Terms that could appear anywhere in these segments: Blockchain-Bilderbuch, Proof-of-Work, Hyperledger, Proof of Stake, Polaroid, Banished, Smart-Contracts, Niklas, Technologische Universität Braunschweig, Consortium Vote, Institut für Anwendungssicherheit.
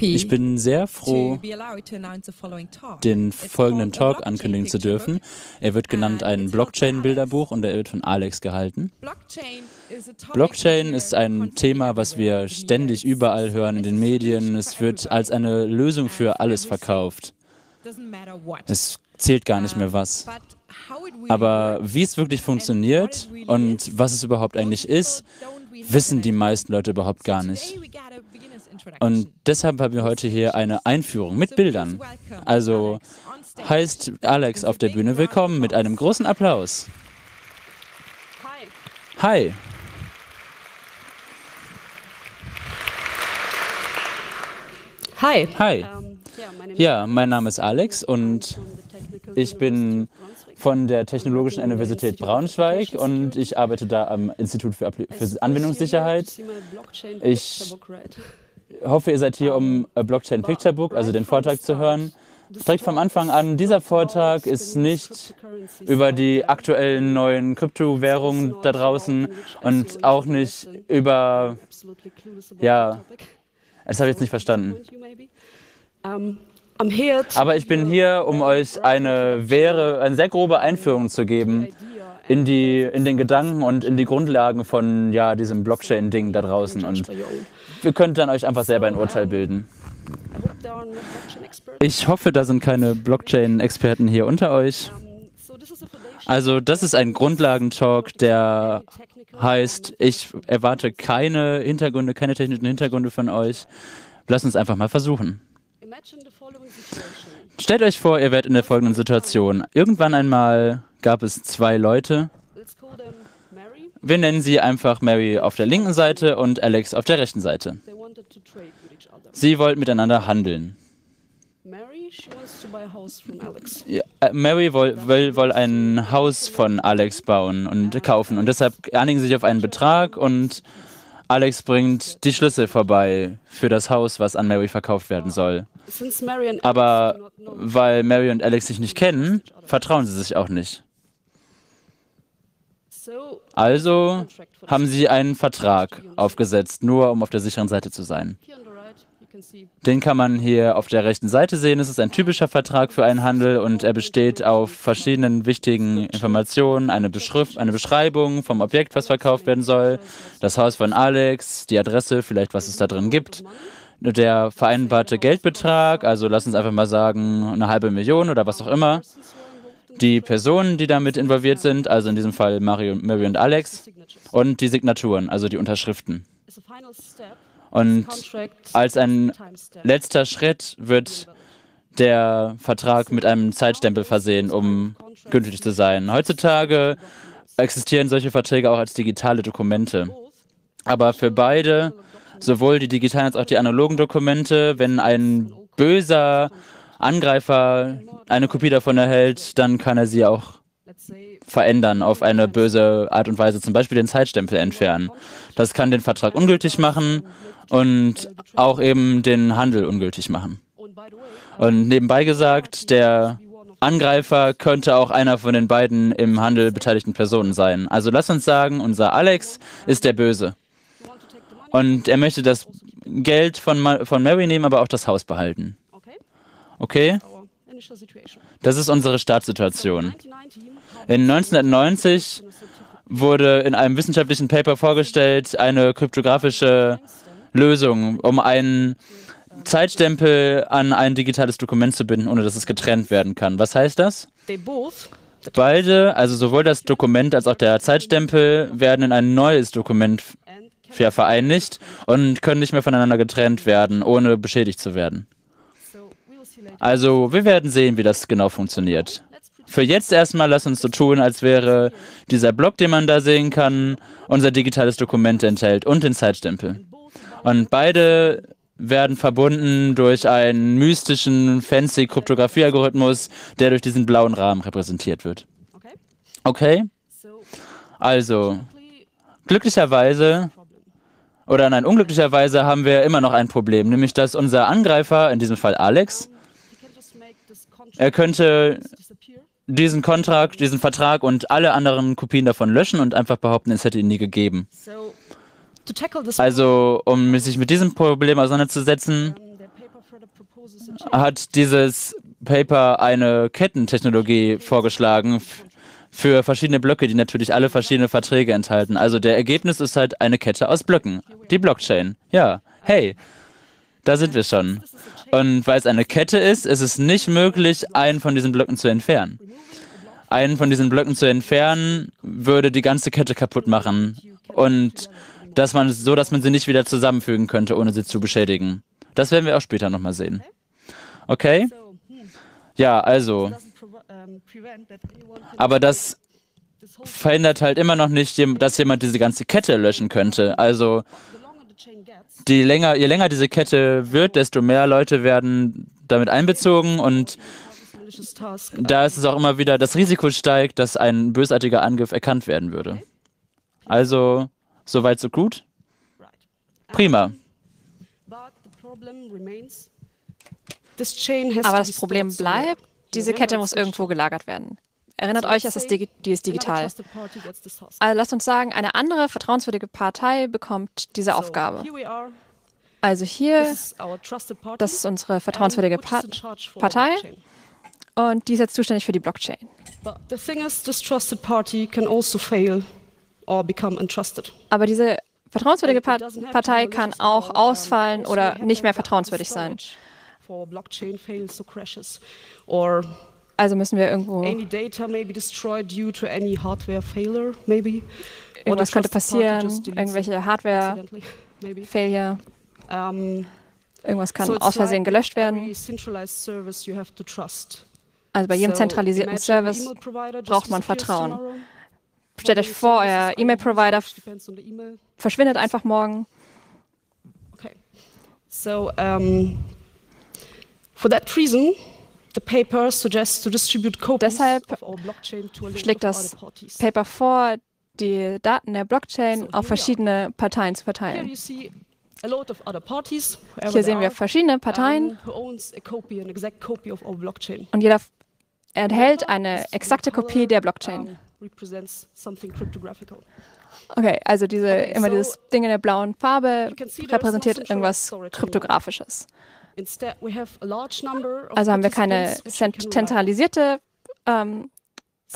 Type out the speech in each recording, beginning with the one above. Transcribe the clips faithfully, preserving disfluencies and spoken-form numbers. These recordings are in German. Ich bin sehr froh, den folgenden Talk ankündigen zu dürfen. Er wird genannt ein Blockchain-Bilderbuch und er wird von Alex gehalten. Blockchain ist ein Thema, was wir ständig überall hören in den Medien. Es wird als eine Lösung für alles verkauft. Es zählt gar nicht mehr was. Aber wie es wirklich funktioniert und was es überhaupt eigentlich ist, wissen die meisten Leute überhaupt gar nicht. Und deshalb haben wir heute hier eine Einführung mit Bildern. Also heißt Alex auf der Bühne willkommen mit einem großen Applaus. Hi. Hi. Hi. Hi. Ja, mein Name ist Alex und ich bin von der Technologischen Universität Braunschweig und ich arbeite da am Institut für Anwendungssicherheit. Ich Ich hoffe, ihr seid hier, um Blockchain Picturebook, also den Vortrag zu hören. Direkt vom Anfang an, dieser Vortrag ist nicht über die aktuellen neuen Kryptowährungen da draußen und auch nicht über, ja, das habe ich jetzt nicht verstanden. Aber ich bin hier, um euch eine, wäre, eine sehr grobe Einführung zu geben in die, in den Gedanken und in die Grundlagen von, ja, diesem Blockchain-Ding da draußen. Und ihr könnt dann euch einfach selber ein Urteil bilden. Ich hoffe, da sind keine Blockchain-Experten hier unter euch. Also das ist ein Grundlagentalk, der heißt, ich erwarte keine Hintergründe, keine technischen Hintergründe von euch. Lasst uns einfach mal versuchen. Stellt euch vor, ihr werdet in der folgenden Situation. Irgendwann einmal gab es zwei Leute. Wir nennen sie einfach Mary auf der linken Seite und Alex auf der rechten Seite. Sie wollten miteinander handeln. Ja, Mary will, will, will ein Haus von Alex bauen und kaufen und deshalb einigen sie sich auf einen Betrag und Alex bringt die Schlüssel vorbei für das Haus, was an Mary verkauft werden soll. Aber weil Mary und Alex sich nicht kennen, vertrauen sie sich auch nicht. Also haben sie einen Vertrag aufgesetzt, nur um auf der sicheren Seite zu sein. Den kann man hier auf der rechten Seite sehen. Es ist ein typischer Vertrag für einen Handel und er besteht auf verschiedenen wichtigen Informationen, eine, Beschrift, eine Beschreibung vom Objekt, was verkauft werden soll, das Haus von Alex, die Adresse, vielleicht was es da drin gibt, der vereinbarte Geldbetrag, also lass uns einfach mal sagen, eine halbe Million oder was auch immer. Die Personen, die damit involviert sind, also in diesem Fall Mary und Alex, und die Signaturen, also die Unterschriften. Und als ein letzter Schritt wird der Vertrag mit einem Zeitstempel versehen, um gültig zu sein. Heutzutage existieren solche Verträge auch als digitale Dokumente. Aber für beide, sowohl die digitalen als auch die analogen Dokumente, wenn ein böser Angreifer eine Kopie davon erhält, dann kann er sie auch verändern auf eine böse Art und Weise, zum Beispiel den Zeitstempel entfernen. Das kann den Vertrag ungültig machen und auch eben den Handel ungültig machen. Und nebenbei gesagt, der Angreifer könnte auch einer von den beiden im Handel beteiligten Personen sein. Also lass uns sagen, unser Alex ist der Böse. Und er möchte das Geld von, Ma- von Mary nehmen, aber auch das Haus behalten. Okay? Das ist unsere Startsituation. In neunzehnhundertneunzig wurde in einem wissenschaftlichen Paper vorgestellt, eine kryptografische Lösung, um einen Zeitstempel an ein digitales Dokument zu binden, ohne dass es getrennt werden kann. Was heißt das? Beide, also sowohl das Dokument als auch der Zeitstempel, werden in ein neues Dokument vereinigt und können nicht mehr voneinander getrennt werden, ohne beschädigt zu werden. Also, wir werden sehen, wie das genau funktioniert. Für jetzt erstmal lass uns so tun, als wäre dieser Block, den man da sehen kann, unser digitales Dokument enthält und den Zeitstempel. Und beide werden verbunden durch einen mystischen, fancy Kryptografie-Algorithmus, der durch diesen blauen Rahmen repräsentiert wird. Okay? Also, glücklicherweise... Oder nein, unglücklicherweise haben wir immer noch ein Problem, nämlich dass unser Angreifer, in diesem Fall Alex, er könnte diesen Kontrakt, diesen Vertrag und alle anderen Kopien davon löschen und einfach behaupten, es hätte ihn nie gegeben. Also, um sich mit diesem Problem auseinanderzusetzen, hat dieses Paper eine Kettentechnologie vorgeschlagen für verschiedene Blöcke, die natürlich alle verschiedene Verträge enthalten. Also der Ergebnis ist halt eine Kette aus Blöcken, die Blockchain. Ja, hey, da sind wir schon. Und weil es eine Kette ist, ist es nicht möglich, einen von diesen Blöcken zu entfernen. Einen von diesen Blöcken zu entfernen, würde die ganze Kette kaputt machen. Und dass man, so, dass man sie nicht wieder zusammenfügen könnte, ohne sie zu beschädigen. Das werden wir auch später nochmal sehen. Okay? Ja, also. Aber das verhindert halt immer noch nicht, dass jemand diese ganze Kette löschen könnte. Also, die länger, je länger diese Kette wird, desto mehr Leute werden damit einbezogen. Und da ist es auch immer wieder, das Risiko steigt, dass ein bösartiger Angriff erkannt werden würde. Also, soweit so gut? Prima. Aber das Problem bleibt, diese Kette muss irgendwo gelagert werden. Erinnert euch, es ist die ist digital. Also lasst uns sagen, eine andere vertrauenswürdige Partei bekommt diese Aufgabe. Also hier, das ist unsere vertrauenswürdige Part Partei und die ist jetzt zuständig für die Blockchain. Aber diese vertrauenswürdige Part Partei kann auch ausfallen oder nicht mehr vertrauenswürdig sein. Also müssen wir irgendwo. Irgendwas könnte passieren, irgendwelche Hardware-Failure. Irgendwas kann aus Versehen gelöscht werden. Also bei jedem zentralisierten Service braucht man Vertrauen. Stellt euch vor, euer E-Mail-Provider verschwindet einfach morgen. So, um, for that reason, the paper suggests to distribute copies of our blockchain to a list of other parties. Deshalb schlägt das Paper vor, die Daten der Blockchain auf verschiedene Parteien zu verteilen. Hier sehen wir verschiedene Parteien und jeder erhält eine exakte Kopie der Blockchain. Okay, also diese, immer dieses Ding in der blauen Farbe repräsentiert irgendwas Kryptografisches. Also haben wir keine zentralisierte ähm,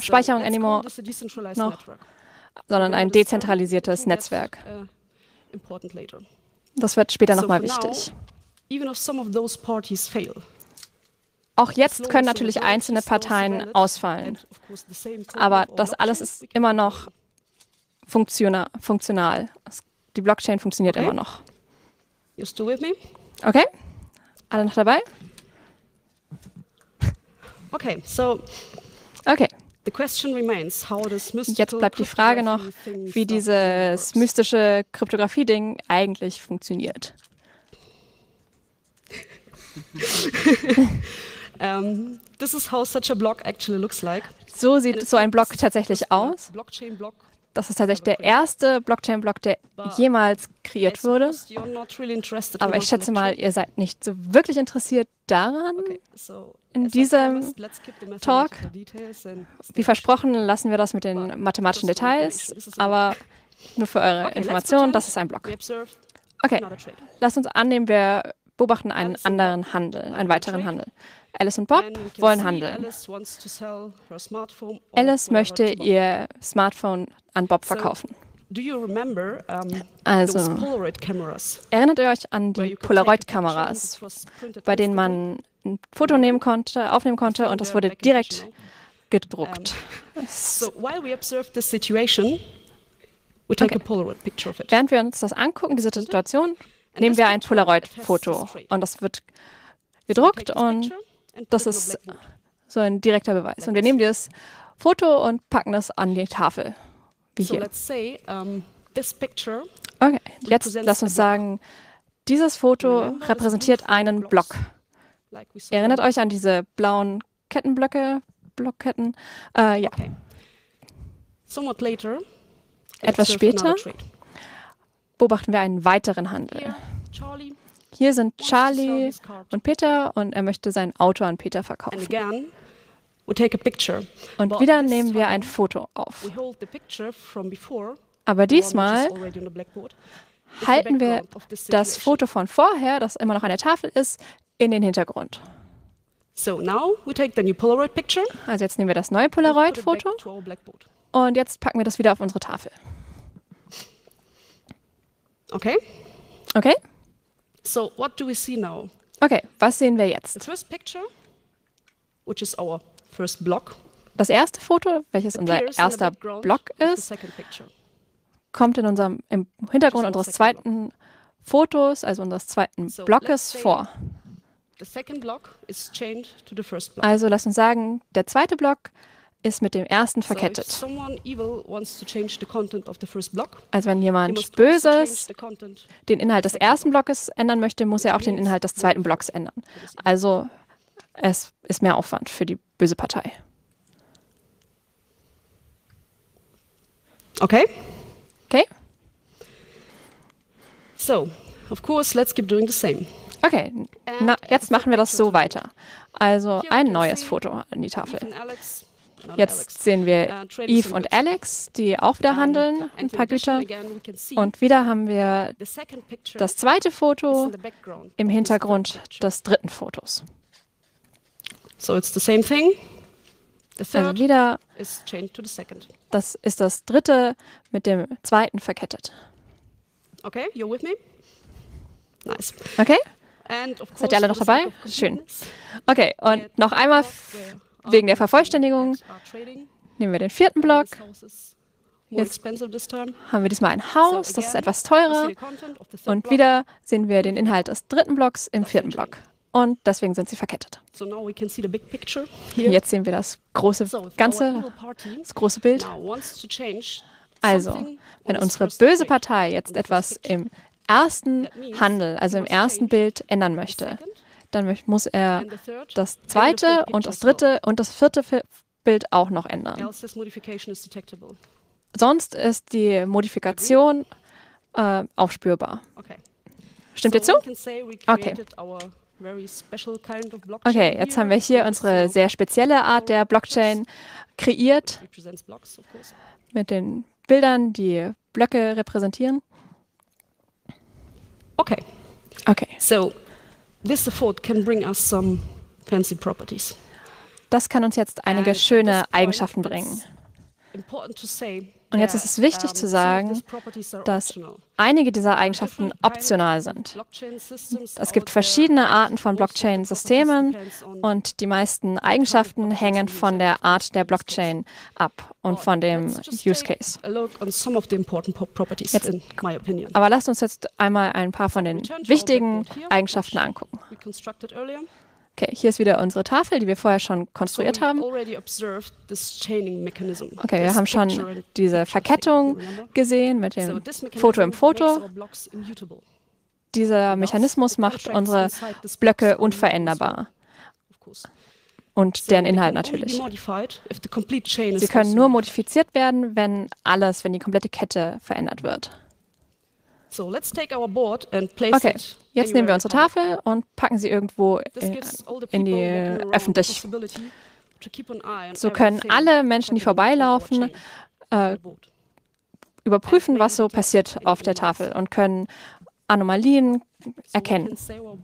Speicherung anymore, noch, sondern ein dezentralisiertes Netzwerk. Das wird später nochmal wichtig. Auch jetzt können natürlich einzelne Parteien ausfallen, aber das alles ist immer noch funktional. funktional. Die Blockchain funktioniert okay. immer noch. Okay? Alle noch dabei? Okay, so okay. Jetzt bleibt die Frage noch, wie dieses mystische Kryptografie-Ding eigentlich funktioniert. Um, this is how such a block actually looks like. So sieht so ein Block tatsächlich aus. Das ist tatsächlich der erste Blockchain-Block, der jemals kreiert wurde. Aber ich schätze mal, ihr seid nicht so wirklich interessiert daran in diesem Talk. Wie versprochen, lassen wir das mit den mathematischen Details, aber nur für eure Information, das ist ein Block. Okay, lasst uns annehmen, wir beobachten einen anderen Handel, einen weiteren Handel. Alice und Bob wollen handeln. Alice möchte ihr Smartphone an Bob verkaufen. Also, erinnert ihr euch an die Polaroid-Kameras, bei denen man ein Foto nehmen konnte, aufnehmen konnte und das wurde direkt gedruckt. Okay. Während wir uns das angucken, diese Situation, nehmen wir ein Polaroid-Foto und das wird gedruckt und das ist so ein direkter Beweis. Und wir nehmen dieses Foto und packen das an die Tafel, wie hier. Okay, jetzt lass uns sagen, dieses Foto repräsentiert einen Block. Erinnert euch an diese blauen Kettenblöcke, Blockketten? Äh, ja. Etwas später beobachten wir einen weiteren Handel. Hier sind Charlie und Peter und er möchte sein Auto an Peter verkaufen. Und wieder nehmen wir ein Foto auf. Aber diesmal halten wir das Foto von vorher, das immer noch an der Tafel ist, in den Hintergrund. So now we take the new Polaroid picture. Also jetzt nehmen wir das neue Polaroid-Foto und jetzt packen wir das wieder auf unsere Tafel. Okay. Okay. So what do we see now? Okay, was sehen wir jetzt? The first picture, which is our first block. Das erste Foto, welches unser erster Block ist, kommt in unserem, im Hintergrund unseres zweiten Fotos, also unseres zweiten Blockes vor. Also lass uns sagen, der zweite Block ist mit dem ersten verkettet. Also wenn jemand Böses den Inhalt des ersten Blockes ändern möchte, muss er auch den Inhalt des zweiten Blocks ändern. Also es ist mehr Aufwand für die böse Partei. Okay? Okay. So, of course, let's keep doing the same. Okay, na, jetzt machen wir das so weiter. Also ein neues Foto an die Tafel. Jetzt sehen wir Eve und Alex, die auch wieder handeln, ein paar Güter. Und wieder haben wir das zweite Foto im Hintergrund des dritten Fotos. So it's the same thing. Also wieder, das ist das dritte mit dem zweiten verkettet. Okay, you're with me? Nice. Okay? Seid ihr alle noch dabei? Schön. Okay, und noch einmal wegen der Vervollständigung nehmen wir den vierten Block. Jetzt haben wir diesmal ein Haus, das ist etwas teurer. Und wieder sehen wir den Inhalt des dritten Blocks im vierten Block. Und deswegen sind sie verkettet. Jetzt sehen wir das große Ganze, das große Bild. Also, wenn unsere böse Partei jetzt etwas im ersten Handel, also im ersten Bild ändern möchte, dann muss er das zweite und das dritte und das vierte Bild auch noch ändern. Sonst ist die Modifikation äh, aufspürbar. Stimmt ihr zu? Okay. Okay, jetzt haben wir hier unsere sehr spezielle Art der Blockchain kreiert, mit den Bildern, die Blöcke repräsentieren. Okay. Okay. So, this support can bring us some fancy properties. Das kann uns jetzt einige schöne Eigenschaften bringen. Und jetzt ist es wichtig zu sagen, dass einige dieser Eigenschaften optional sind. Es gibt verschiedene Arten von Blockchain-Systemen und die meisten Eigenschaften hängen von der Art der Blockchain ab und von dem Use Case. Jetzt, aber lasst uns jetzt einmal ein paar von den wichtigen Eigenschaften angucken. Okay, hier ist wieder unsere Tafel, die wir vorher schon konstruiert haben. Okay, wir haben schon diese Verkettung gesehen mit dem Foto im Foto. Dieser Mechanismus macht unsere Blöcke unveränderbar und deren Inhalt natürlich. Sie können nur modifiziert werden, wenn alles, wenn die komplette Kette verändert wird. Okay, jetzt nehmen wir unsere Tafel und packen sie irgendwo in, in die öffentlich. So können alle Menschen, die vorbeilaufen, äh, überprüfen, was so passiert auf der Tafel und können Anomalien erkennen. Okay,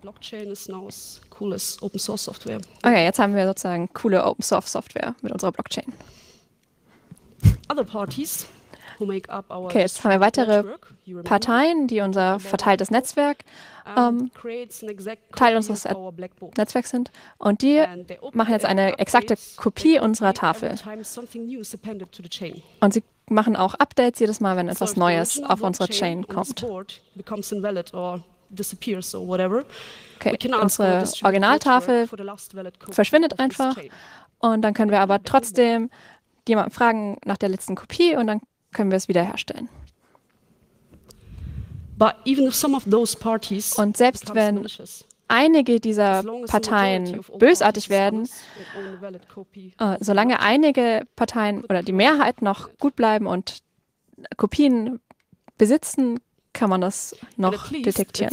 jetzt haben wir sozusagen coole Open-Source-Software mit unserer Blockchain. Okay, jetzt haben wir weitere Parteien, die unser verteiltes Netzwerk, ähm, Teil unseres Netzwerks sind. Und die machen jetzt eine exakte Kopie unserer Tafel. Und sie machen auch Updates jedes Mal, wenn etwas Neues auf unsere Chain kommt. Okay, unsere Originaltafel verschwindet einfach. Und dann können wir aber trotzdem jemanden fragen nach der letzten Kopie und dann können wir es wiederherstellen. Und selbst wenn einige dieser Parteien bösartig werden, äh, solange einige Parteien oder die Mehrheit noch gut bleiben und Kopien besitzen, kann man das noch detektieren.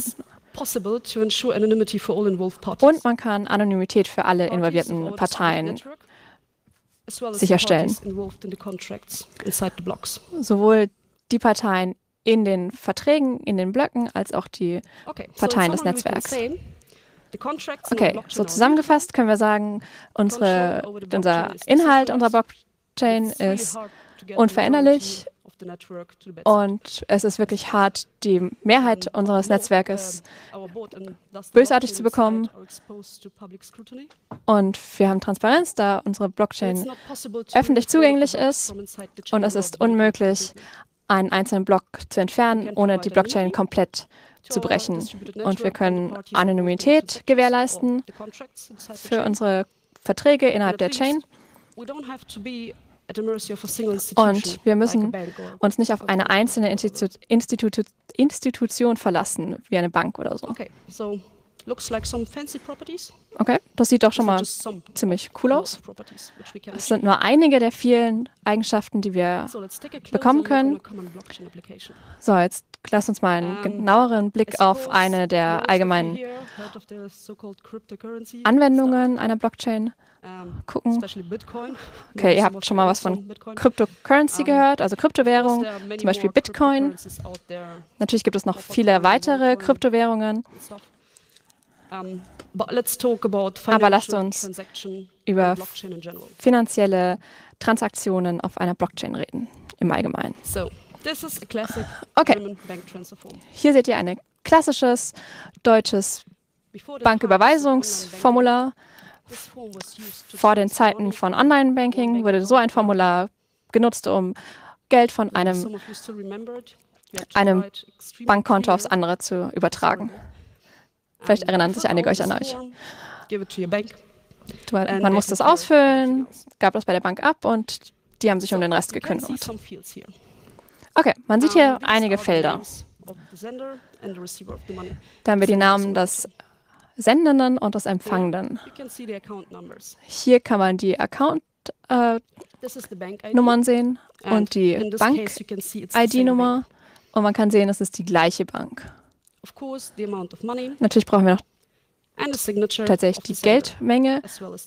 Und man kann Anonymität für alle involvierten Parteien sicherstellen. Sowohl die Parteien in den Verträgen, in den Blöcken, als auch die okay, Parteien so des Netzwerks. Okay, so zusammengefasst können wir sagen, unsere, unser Inhalt unserer Blockchain ist unveränderlich und es ist wirklich hart, die Mehrheit unseres Netzwerkes bösartig zu bekommen. Und wir haben Transparenz, da unsere Blockchain öffentlich zugänglich ist und es ist unmöglich, einen einzelnen Block zu entfernen, ohne die Blockchain komplett zu brechen. Und wir können Anonymität gewährleisten für unsere Verträge innerhalb der Chain. Und wir müssen uns nicht auf eine einzelne Institu Institu Institution verlassen, wie eine Bank oder so. Okay, das sieht doch schon mal ziemlich cool aus. Es sind nur einige der vielen Eigenschaften, die wir bekommen können. So, jetzt lass uns mal einen genaueren Blick auf eine der allgemeinen Anwendungen einer Blockchain gucken. Okay, ihr habt schon mal was von Cryptocurrency gehört, also Kryptowährung, zum Beispiel Bitcoin. Natürlich gibt es noch viele weitere Kryptowährungen. Aber lasst uns über finanzielle Transaktionen auf einer Blockchain reden, im Allgemeinen. Okay, hier seht ihr ein klassisches deutsches Banküberweisungsformular. Vor den Zeiten von Online-Banking wurde so ein Formular genutzt, um Geld von einem, einem Bankkonto aufs andere zu übertragen. Vielleicht erinnern sich einige euch an euch. Man muss das ausfüllen, gab das bei der Bank ab und die haben sich um den Rest gekümmert. Okay, man sieht hier einige Felder. Da haben wir die Namen des Sendenden und des Empfangenden. Hier kann man die Account-Nummern äh, sehen und die Bank-I D-Nummer. Und man kann sehen, es ist die gleiche Bank. Natürlich brauchen wir noch tatsächlich die Geldmenge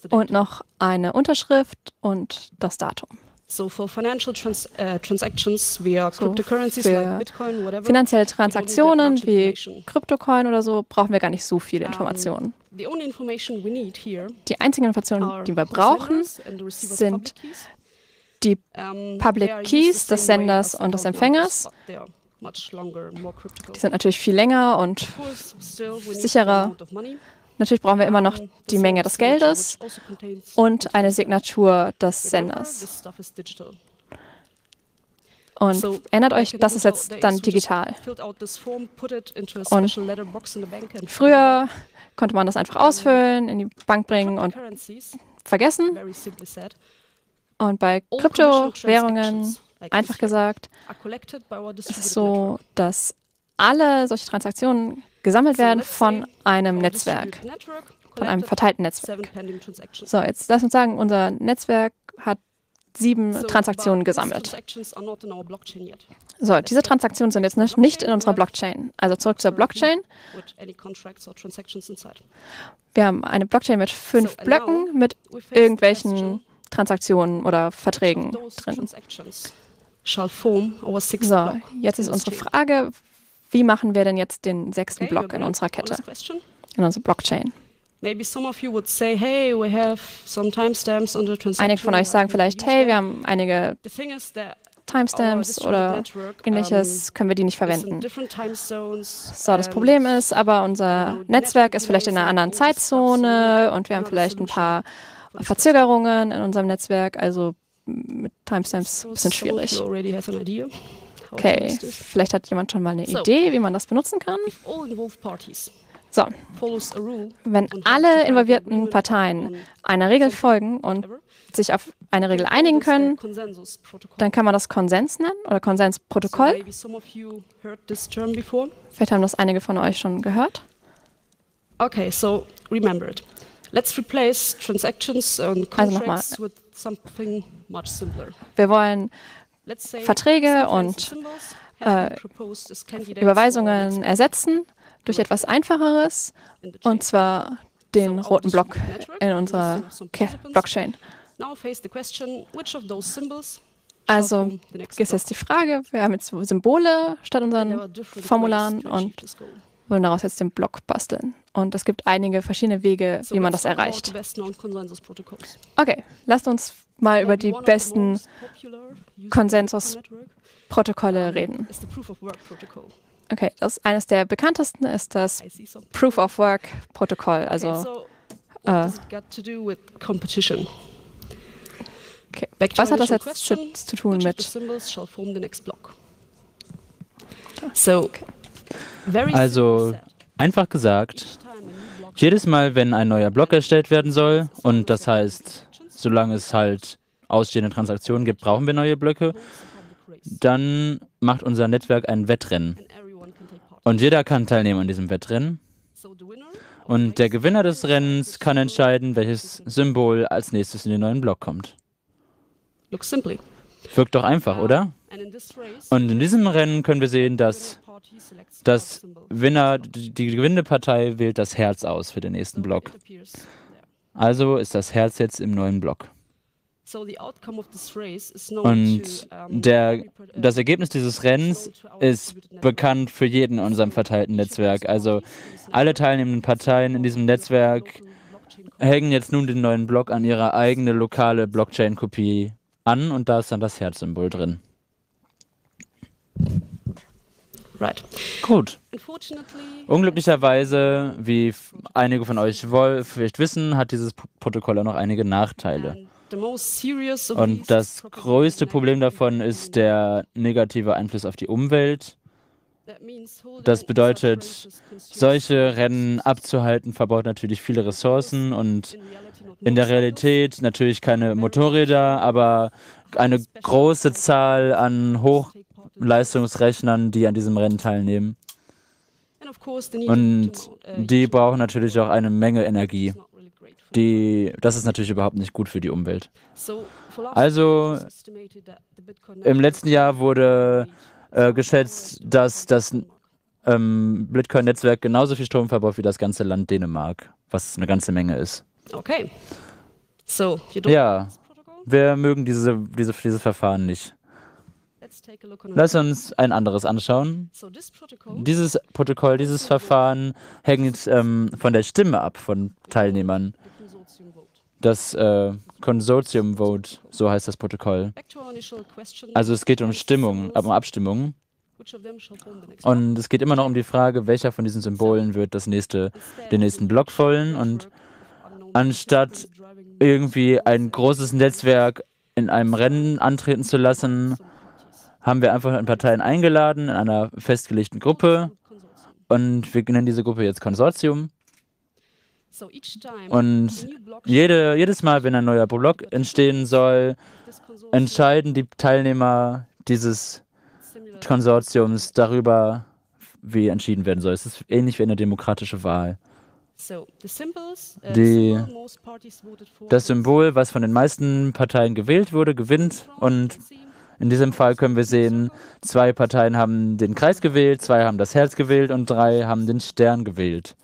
und noch eine Unterschrift und das Datum. So für finanzielle Transaktionen wie Kryptocoin oder so brauchen wir gar nicht so viele Informationen. Die einzigen Informationen, die wir brauchen, sind die Public Keys des Senders und des Empfängers. Die sind natürlich viel länger und sicherer. Natürlich brauchen wir immer noch die Menge des Geldes und eine Signatur des Senders. Und erinnert euch, das ist jetzt dann digital. Und früher konnte man das einfach ausfüllen, in die Bank bringen und vergessen. Und bei Kryptowährungen, einfach gesagt, es ist so, dass alle solche Transaktionen gesammelt werden von einem Netzwerk, von einem verteilten Netzwerk. So, jetzt lass uns sagen, unser Netzwerk hat sieben Transaktionen gesammelt. So, diese Transaktionen sind jetzt nicht in unserer Blockchain. Also zurück zur Blockchain. Wir haben eine Blockchain mit fünf Blöcken mit irgendwelchen Transaktionen oder Verträgen drin. So, jetzt ist unsere Frage, wie machen wir denn jetzt den sechsten Block in unserer Kette, in unserer Blockchain? Einige von euch sagen vielleicht, hey, wir haben einige Timestamps oder ähnliches, können wir die nicht verwenden. So, das Problem ist aber, unser Netzwerk ist vielleicht in einer anderen Zeitzone und wir haben vielleicht ein paar Verzögerungen in unserem Netzwerk, also mit Timestamps ein bisschen schwierig. Okay, vielleicht hat jemand schon mal eine Idee, wie man das benutzen kann. So, wenn alle involvierten Parteien einer Regel folgen und sich auf eine Regel einigen können, dann kann man das Konsens nennen oder Konsensprotokoll. Vielleicht haben das einige von euch schon gehört. Okay, so remembered. Let's replace transactions and contracts with something much simpler. Wir wollen Verträge und äh, Überweisungen ersetzen durch etwas Einfacheres, und zwar den roten Block in unserer Blockchain. Also ist jetzt die Frage, wir haben jetzt Symbole statt unseren Formularen und wollen daraus jetzt den Block basteln. Und es gibt einige verschiedene Wege, wie man das erreicht. Okay, lasst uns mal über die besten Konsensusprotokolle reden. Okay, das eines der bekanntesten ist das Proof-of-Work-Protokoll, also äh, Okay. Was hat das jetzt zu tun mit? Also, einfach gesagt, jedes Mal, wenn ein neuer Block erstellt werden soll, und das heißt, solange es halt ausstehende Transaktionen gibt, brauchen wir neue Blöcke, dann macht unser Netzwerk ein Wettrennen. Und jeder kann teilnehmen an diesem Wettrennen. Und der Gewinner des Rennens kann entscheiden, welches Symbol als nächstes in den neuen Block kommt. Wirkt doch einfach, oder? Und in diesem Rennen können wir sehen, dass das Winner, die gewinnende Partei wählt das Herz aus für den nächsten Block. Also ist das Herz jetzt im neuen Block. Und der, das Ergebnis dieses Rennens ist bekannt für jeden in unserem verteilten Netzwerk. Also alle teilnehmenden Parteien in diesem Netzwerk hängen jetzt nun den neuen Block an ihre eigene lokale Blockchain-Kopie an, und da ist dann das Herzsymbol drin. Right. Gut. Unglücklicherweise, wie einige von euch vielleicht wissen, hat dieses Protokoll auch noch einige Nachteile. Und das größte Problem davon ist der negative Einfluss auf die Umwelt. Das bedeutet, solche Rennen abzuhalten, verbraucht natürlich viele Ressourcen und in der Realität natürlich keine Motorräder, aber eine große Zahl an Hochleistungsrechnern, die an diesem Rennen teilnehmen. Und die brauchen natürlich auch eine Menge Energie. Die, das ist natürlich überhaupt nicht gut für die Umwelt. Also im letzten Jahr wurde Äh, geschätzt, dass das ähm, Bitcoin-Netzwerk genauso viel Strom verbraucht wie das ganze Land Dänemark, was eine ganze Menge ist. Okay. So, ja, wir mögen diese, diese, dieses Verfahren nicht. Lass uns ein anderes anschauen. Dieses Protokoll, dieses Verfahren hängt ähm, von der Stimme ab von Teilnehmern. Das äh, Consortium Vote, so heißt das Protokoll. Also es geht um Stimmung, um Abstimmung. Und es geht immer noch um die Frage, welcher von diesen Symbolen wird das nächste, den nächsten Block füllen. Und anstatt irgendwie ein großes Netzwerk in einem Rennen antreten zu lassen, haben wir einfach Parteien eingeladen in einer festgelegten Gruppe. Und wir nennen diese Gruppe jetzt Konsortium. Und jede, jedes Mal, wenn ein neuer Block entstehen soll, entscheiden die Teilnehmer dieses Konsortiums darüber, wie entschieden werden soll. Es ist ähnlich wie eine demokratische Wahl. Die, das Symbol, was von den meisten Parteien gewählt wurde, gewinnt. Und in diesem Fall können wir sehen, zwei Parteien haben den Kreis gewählt, zwei haben das Herz gewählt und drei haben den Stern gewählt.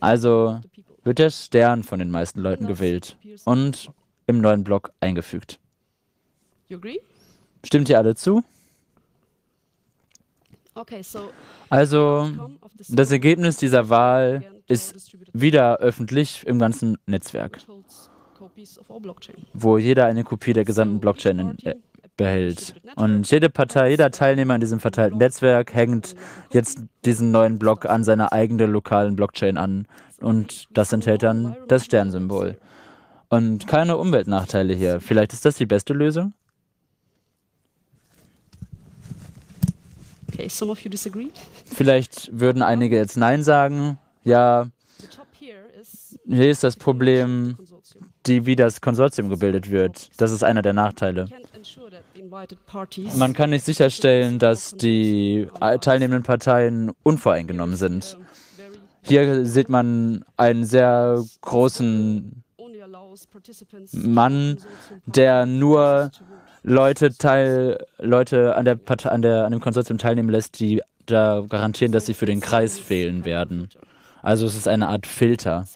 Also wird der Stern von den meisten Leuten gewählt und im neuen Block eingefügt. Stimmt ihr alle zu? Also das Ergebnis dieser Wahl ist wieder öffentlich im ganzen Netzwerk, wo jeder eine Kopie der gesamten Blockchain behält. Und jede Partei, jeder Teilnehmer in diesem verteilten Netzwerk hängt jetzt diesen neuen Block an seiner eigenen lokalen Blockchain an. Und das enthält dann das Sternsymbol. Und keine Umweltnachteile hier. Vielleicht ist das die beste Lösung? Vielleicht würden einige jetzt Nein sagen. Ja, hier ist das Problem, die, wie das Konsortium gebildet wird. Das ist einer der Nachteile. Man kann nicht sicherstellen, dass die teilnehmenden Parteien unvoreingenommen sind. Hier sieht man einen sehr großen Mann, der nur Leute, teil, Leute an, der Partei, an, der, an dem Konsortium teilnehmen lässt, die da garantieren, dass sie für den Kreis wählen werden. Also es ist eine Art Filter.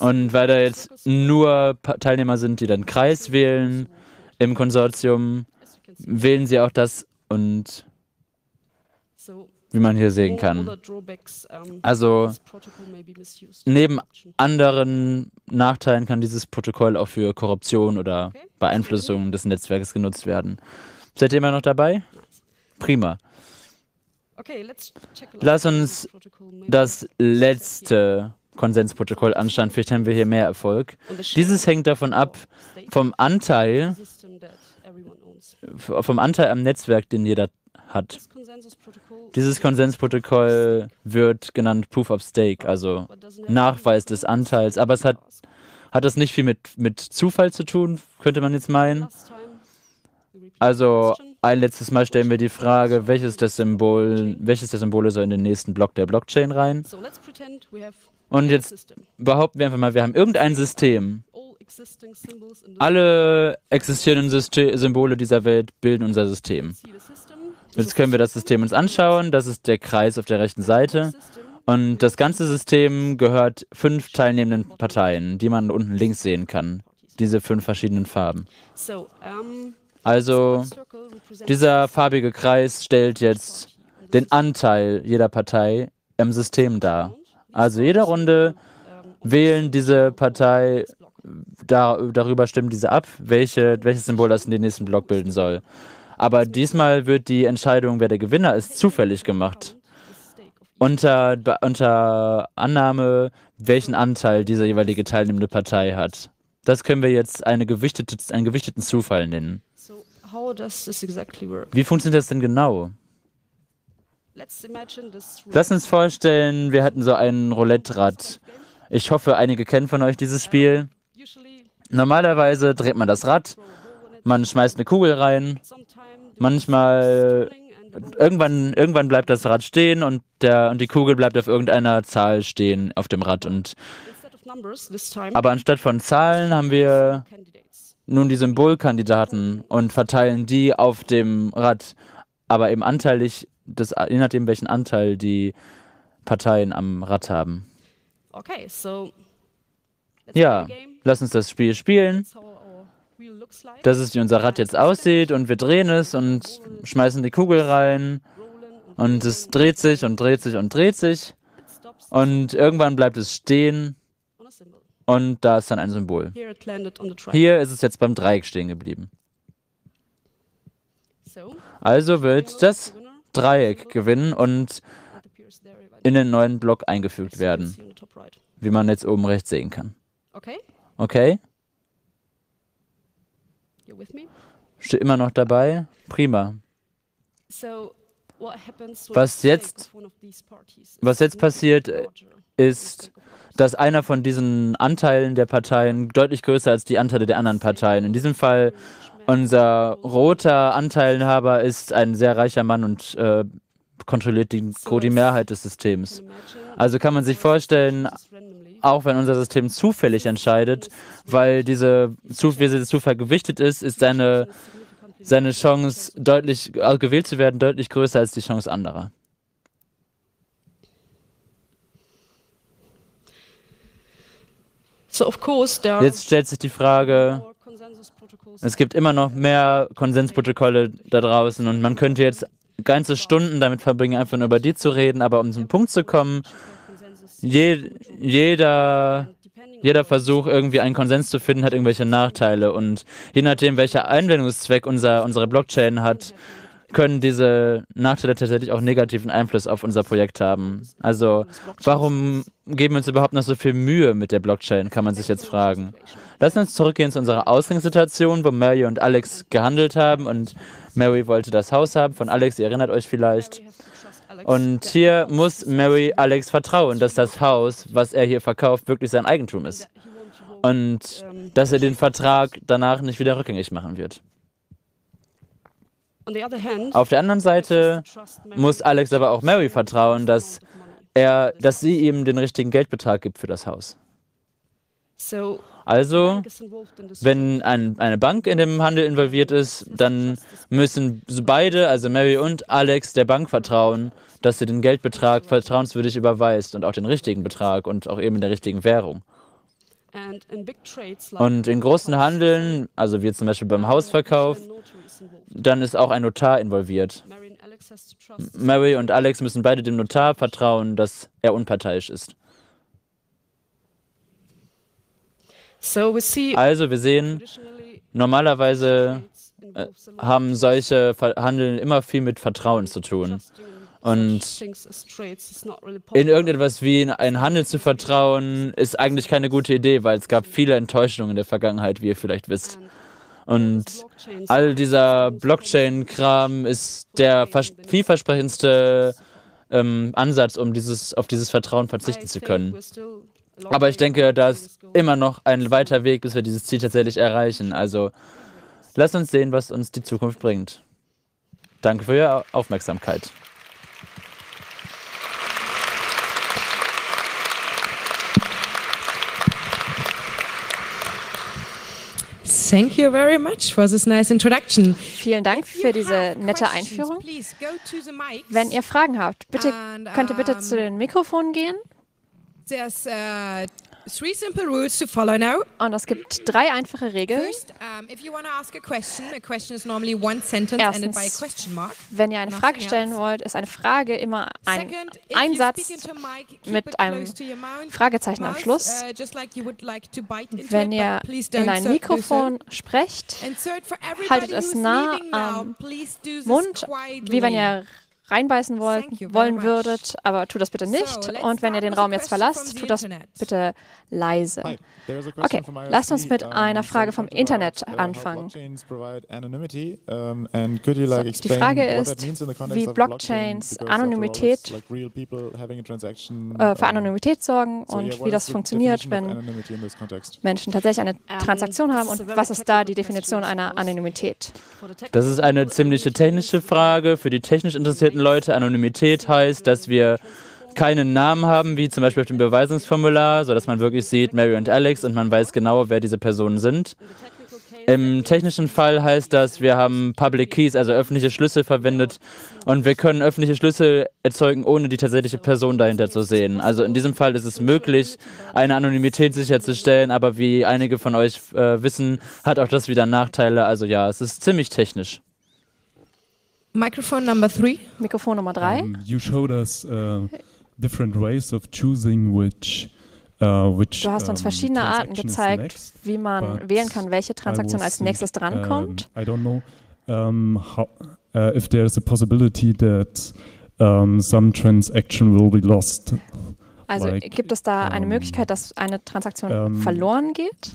Und weil da jetzt nur Teilnehmer sind, die dann Kreis wählen, im Konsortium wählen sie auch das, und wie man hier sehen kann. Also neben anderen Nachteilen kann dieses Protokoll auch für Korruption oder Beeinflussung des Netzwerkes genutzt werden. Seid ihr immer noch dabei? Prima. Lass uns das letzte Konsensprotokoll anschauen. Vielleicht haben wir hier mehr Erfolg. Dieses hängt davon ab, vom Anteil, vom Anteil am Netzwerk, den jeder hat. Dieses Konsensprotokoll wird genannt Proof of Stake, also Nachweis des Anteils. Aber es hat, hat das nicht viel mit, mit Zufall zu tun, könnte man jetzt meinen. Also ein letztes Mal stellen wir die Frage, welches der Symbol, welches der Symbole soll in den nächsten Block der Blockchain rein? Und jetzt behaupten wir einfach mal, wir haben irgendein System. Alle existierenden System, Symbole dieser Welt bilden unser System. Jetzt können wir das System uns anschauen. Das ist der Kreis auf der rechten Seite. Und das ganze System gehört fünf teilnehmenden Parteien, die man unten links sehen kann. Diese fünf verschiedenen Farben. Also dieser farbige Kreis stellt jetzt den Anteil jeder Partei im System dar. Also jede Runde wählen diese Partei, da, darüber stimmen diese ab, welche, welches Symbol das in den nächsten Block bilden soll. Aber diesmal wird die Entscheidung, wer der Gewinner ist, zufällig gemacht. Unter, unter Annahme, welchen Anteil diese jeweilige teilnehmende Partei hat. Das können wir jetzt eine gewichtete, einen gewichteten Zufall nennen. Wie funktioniert das denn genau? Lass uns vorstellen, wir hatten so ein Roulette-Rad. Ich hoffe, einige kennen von euch dieses Spiel. Normalerweise dreht man das Rad, man schmeißt eine Kugel rein. Manchmal, irgendwann, irgendwann bleibt das Rad stehen und, der, und die Kugel bleibt auf irgendeiner Zahl stehen auf dem Rad. Und, aber anstatt von Zahlen haben wir nun die Symbolkandidaten und verteilen die auf dem Rad, aber eben anteilig, das, je nachdem welchen Anteil die Parteien am Rad haben. Ja, lass uns das Spiel spielen. Das ist, wie unser Rad jetzt aussieht, und wir drehen es und schmeißen die Kugel rein und es dreht sich und dreht sich und dreht sich und irgendwann bleibt es stehen und da ist dann ein Symbol. Hier ist es jetzt beim Dreieck stehen geblieben. Also wird das Dreieck gewinnen und in den neuen Block eingefügt werden, wie man jetzt oben rechts sehen kann. Okay? Steht immer noch dabei? Prima. Was jetzt, was jetzt passiert, ist, dass einer von diesen Anteilen der Parteien deutlich größer als die Anteile der anderen Parteien. In diesem Fall, unser roter Anteilhaber ist ein sehr reicher Mann und äh, kontrolliert die, die Mehrheit des Systems. Also kann man sich vorstellen, auch wenn unser System zufällig entscheidet, weil diese Zufall gewichtet ist, ist seine, seine Chance, deutlich gewählt zu werden, deutlich größer als die Chance anderer. Jetzt stellt sich die Frage, es gibt immer noch mehr Konsensprotokolle da draußen und man könnte jetzt ganze Stunden damit verbringen, einfach nur über die zu reden, aber um zum Punkt zu kommen, Je, jeder, jeder Versuch, irgendwie einen Konsens zu finden, hat irgendwelche Nachteile. Und je nachdem, welcher Anwendungszweck unser, unsere Blockchain hat, können diese Nachteile tatsächlich auch negativen Einfluss auf unser Projekt haben. Also warum geben wir uns überhaupt noch so viel Mühe mit der Blockchain, kann man sich jetzt fragen. Lass uns zurückgehen zu unserer Ausgangssituation, wo Mary und Alex gehandelt haben. Und Mary wollte das Haus haben von Alex, ihr erinnert euch vielleicht. Und hier muss Mary Alex vertrauen, dass das Haus, was er hier verkauft, wirklich sein Eigentum ist. Und dass er den Vertrag danach nicht wieder rückgängig machen wird. Auf der anderen Seite muss Alex aber auch Mary vertrauen, dass, er, dass sie ihm den richtigen Geldbetrag gibt für das Haus. Also, wenn ein, eine Bank in dem Handel involviert ist, dann müssen beide, also Mary und Alex, der Bank vertrauen, dass sie den Geldbetrag vertrauenswürdig überweist und auch den richtigen Betrag und auch eben in der richtigen Währung. Und in großen Handeln, also wie zum Beispiel beim Hausverkauf, dann ist auch ein Notar involviert. Mary und Alex müssen beide dem Notar vertrauen, dass er unparteiisch ist. Also wir sehen, normalerweise äh, haben solche Handeln immer viel mit Vertrauen zu tun. Und in irgendetwas wie in einen Handel zu vertrauen, ist eigentlich keine gute Idee, weil es gab viele Enttäuschungen in der Vergangenheit, wie ihr vielleicht wisst. Und all dieser Blockchain-Kram ist der vielversprechendste ähm, Ansatz, um dieses, auf dieses Vertrauen verzichten zu können. Aber ich denke, da ist immer noch ein weiter Weg, bis wir dieses Ziel tatsächlich erreichen. Also lasst uns sehen, was uns die Zukunft bringt. Danke für eure Aufmerksamkeit. Thank you very much for this nice introduction. Vielen Dank für diese nette Einführung. Wenn ihr Fragen habt, bitte, könnt ihr bitte zu den Mikrofonen gehen. There's uh, three simple rules to follow now. Und es gibt drei einfache Regeln. First, um, if you want to ask a question, a question is normally one sentence ended by a question mark. Wenn ihr eine Frage stellen wollt, ist eine Frage immer ein Second, ein Satz mit einem Fragezeichen am Schluss. Uh, just like you would like to bite into Wenn it, but ihr in ein Mikrofon so. sprecht, third, haltet es nah am now, Mund, wie wenn ihr reinbeißen wollt, wollen würdet, aber tut das bitte nicht. Und wenn ihr den Raum jetzt verlasst, tut das bitte leise. Okay, lasst uns mit einer Frage vom Internet anfangen. Die Frage ist, wie Blockchains Anonymität äh, für Anonymität sorgen und wie das funktioniert, wenn Menschen tatsächlich eine Transaktion haben und was ist da die Definition einer Anonymität? Das ist eine ziemliche technische Frage für die technisch interessierten Leute. Anonymität heißt, dass wir keinen Namen haben, wie zum Beispiel auf dem Beweisungsformular, sodass man wirklich sieht, Mary und Alex, und man weiß genau, wer diese Personen sind. Im technischen Fall heißt das, wir haben Public Keys, also öffentliche Schlüssel verwendet, und wir können öffentliche Schlüssel erzeugen, ohne die tatsächliche Person dahinter zu sehen. Also in diesem Fall ist es möglich, eine Anonymität sicherzustellen, aber wie einige von euch äh, wissen, hat auch das wieder Nachteile. Also ja, es ist ziemlich technisch. Microphone number three. Mikrofon Nummer drei. Um, you showed us uh, different ways of choosing which, uh, which, du hast uns verschiedene um, Arten gezeigt, next, wie man wählen kann, welche Transaktion als nächstes drankommt. Um, I don't know um, how, uh, if there is a possibility that um, some transaction will be lost. Also like, gibt es da eine um, Möglichkeit, dass eine Transaktion um, verloren geht?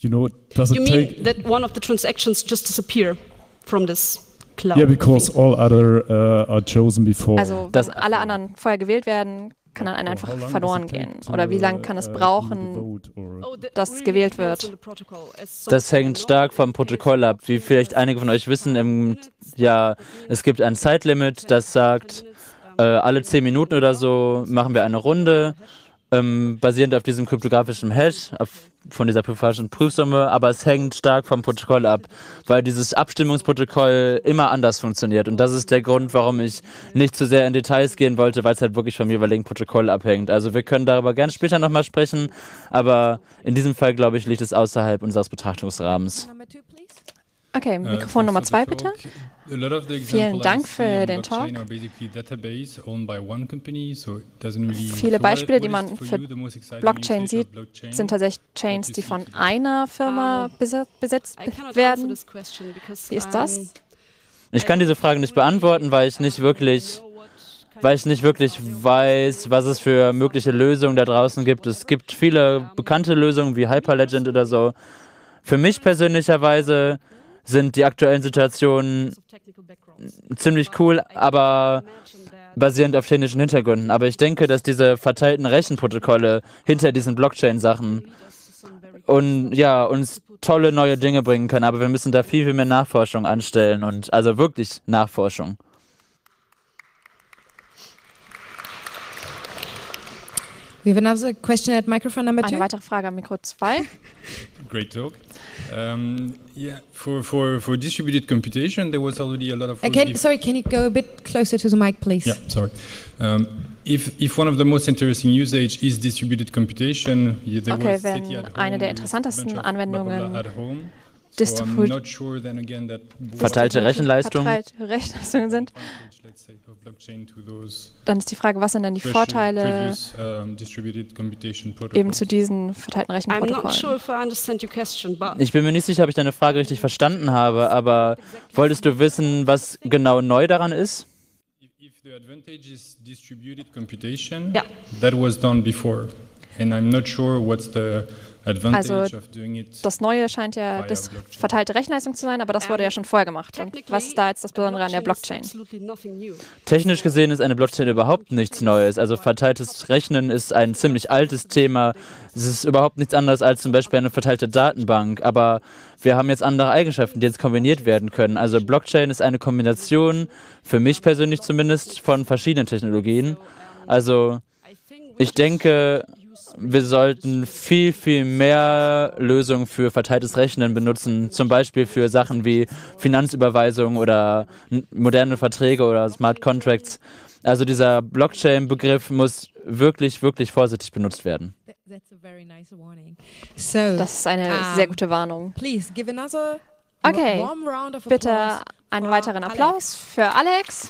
You know, does it you mean that one of the transactions just disappear? From this cloud. Yeah, because all other uh, are chosen before. Also, dass alle anderen vorher gewählt werden, kann dann einer einfach verloren gehen. Oder wie lange kann es brauchen, dass gewählt wird? Das hängt stark vom Protokoll ab. Wie vielleicht einige von euch wissen, im, ja, es gibt ein Zeitlimit, das sagt, äh, alle zehn Minuten oder so machen wir eine Runde, ähm, basierend auf diesem kryptografischen Hash, auf von dieser Prüfsumme, aber es hängt stark vom Protokoll ab, weil dieses Abstimmungsprotokoll immer anders funktioniert. Und das ist der Grund, warum ich nicht zu sehr in Details gehen wollte, weil es halt wirklich vom jeweiligen Protokoll abhängt. Also wir können darüber gerne später nochmal sprechen, aber in diesem Fall, glaube ich, liegt es außerhalb unseres Betrachtungsrahmens. Okay, Mikrofon uh, Nummer zwei, bitte. Vielen Dank für den Talk. Viele Beispiele, die man für Blockchain sieht, sind tatsächlich Chains, die von einer Firma besetzt werden. Wie ist das? Ich kann diese Frage nicht beantworten, weil ich nicht wirklich... weil ich nicht wirklich weiß, was es für mögliche Lösungen da draußen gibt. Es gibt viele bekannte Lösungen wie Hyperledger oder so. Für mich persönlicherweise sind die aktuellen Situationen ziemlich cool, aber basierend auf technischen Hintergründen. Aber ich denke, dass diese verteilten Rechenprotokolle hinter diesen Blockchain-Sachen und ja, uns tolle neue Dinge bringen können. Aber wir müssen da viel, viel mehr Nachforschung anstellen und also wirklich Nachforschung. We have another question at microphone number two. Eine weitere Frage am Mikro zwei. Great talk. Um, yeah, for for for distributed computation, there was already a lot of. Can, sorry, can you go a bit closer to the mic, please? Yeah, sorry. Um, If, if one of the most interesting usage is distributed computation, there okay, was wenn city at home, eine der interessantesten Anwendungen so sure again, verteilte Rechenleistungen Rechenleistung sind, dann ist die Frage, was sind denn die Vorteile eben zu diesen verteilten Rechenprotokollen? Ich bin mir nicht sicher, ob ich deine Frage richtig verstanden habe, aber wolltest du wissen, was genau neu daran ist? The advantage is distributed computation. Yeah. That was done before, and I'm not sure what's the advantage also, of doing it. Das Neue scheint ja das verteilte Rechenleistung zu sein, aber das wurde ja schon vorher gemacht. Und was ist da jetzt das Besondere an der Blockchain? Technisch gesehen ist eine Blockchain überhaupt nichts Neues. Also verteiltes Rechnen ist ein ziemlich altes Thema. Es ist überhaupt nichts anderes als zum Beispiel eine verteilte Datenbank, aber wir haben jetzt andere Eigenschaften, die jetzt kombiniert werden können. Also Blockchain ist eine Kombination, für mich persönlich zumindest, von verschiedenen Technologien. Also ich denke, wir sollten viel, viel mehr Lösungen für verteiltes Rechnen benutzen, zum Beispiel für Sachen wie Finanzüberweisungen oder moderne Verträge oder Smart-Contracts. Also dieser Blockchain-Begriff muss wirklich, wirklich vorsichtig benutzt werden. Das ist eine sehr gute Warnung. Okay, bitte einen weiteren Applaus für Alex.